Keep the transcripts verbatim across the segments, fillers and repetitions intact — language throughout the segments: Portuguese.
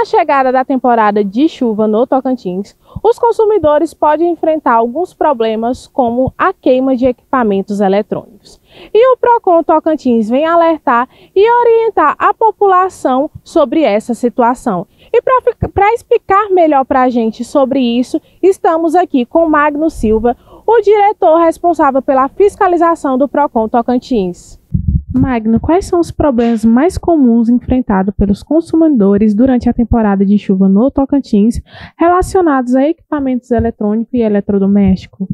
a chegada da temporada de chuva no Tocantins, os consumidores podem enfrentar alguns problemas como a queima de equipamentos eletrônicos. E o PROCON Tocantins vem alertar e orientar a população sobre essa situação. E para explicar melhor para a gente sobre isso, estamos aqui com Magno Silva, o diretor responsável pela fiscalização do PROCON Tocantins. Magno, quais são os problemas mais comuns enfrentados pelos consumidores durante a temporada de chuva no Tocantins relacionados a equipamentos eletrônico e eletrodoméstico?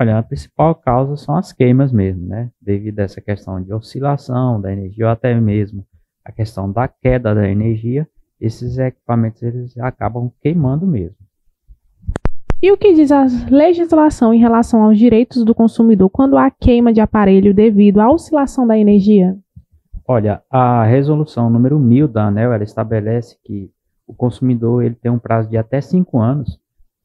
Olha, a principal causa são as queimas mesmo, né? Devido a essa questão de oscilação da energia ou até mesmo a questão da queda da energia, esses equipamentos eles acabam queimando mesmo. E o que diz a legislação em relação aos direitos do consumidor quando há queima de aparelho devido à oscilação da energia? Olha, a resolução número mil da ANEEL, ela estabelece que o consumidor ele tem um prazo de até cinco anos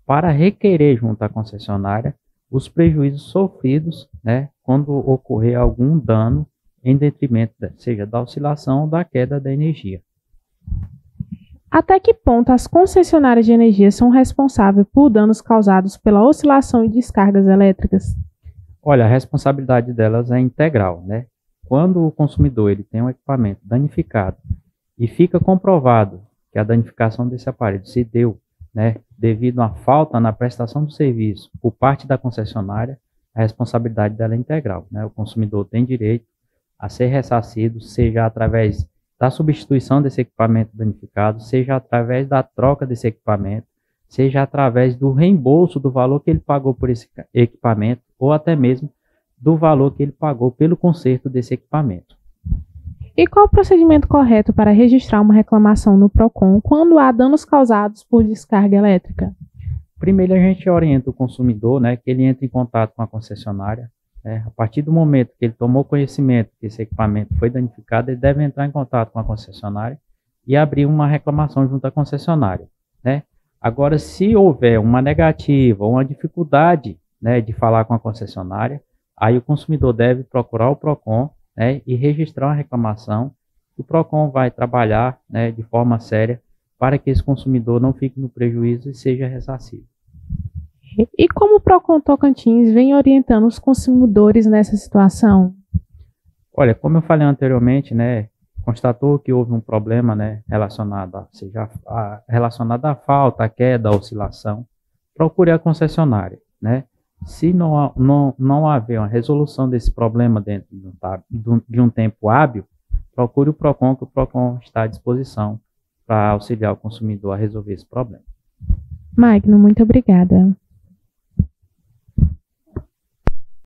para requerer junto à concessionária os prejuízos sofridos, né, quando ocorrer algum dano em detrimento, seja da oscilação ou da queda da energia. Até que ponto as concessionárias de energia são responsáveis por danos causados pela oscilação e descargas elétricas? Olha, a responsabilidade delas é integral, né? Quando o consumidor ele tem um equipamento danificado e fica comprovado que a danificação desse aparelho se deu, né, devido a falta na prestação do serviço por parte da concessionária, a responsabilidade dela é integral, né? O consumidor tem direito a ser ressarcido, seja através da substituição desse equipamento danificado, seja através da troca desse equipamento, seja através do reembolso do valor que ele pagou por esse equipamento, ou até mesmo do valor que ele pagou pelo conserto desse equipamento. E qual o procedimento correto para registrar uma reclamação no PROCON quando há danos causados por descarga elétrica? Primeiro, a gente orienta o consumidor, né, que ele entre em contato com a concessionária. É, a partir do momento que ele tomou conhecimento que esse equipamento foi danificado, ele deve entrar em contato com a concessionária e abrir uma reclamação junto à concessionária, né? Agora, se houver uma negativa ou uma dificuldade, né, de falar com a concessionária, aí o consumidor deve procurar o PROCON, né, e registrar uma reclamação. O PROCON vai trabalhar, né, de forma séria para que esse consumidor não fique no prejuízo e seja ressarcido. E como o PROCON Tocantins vem orientando os consumidores nessa situação? Olha, como eu falei anteriormente, né, constatou que houve um problema, né, relacionado a, seja a, relacionado à falta, à queda, à oscilação, procure a concessionária, né? Se não, não, não haver uma resolução desse problema dentro de um, de um tempo hábil, procure o PROCON, que o PROCON está à disposição para auxiliar o consumidor a resolver esse problema. Magno, muito obrigada.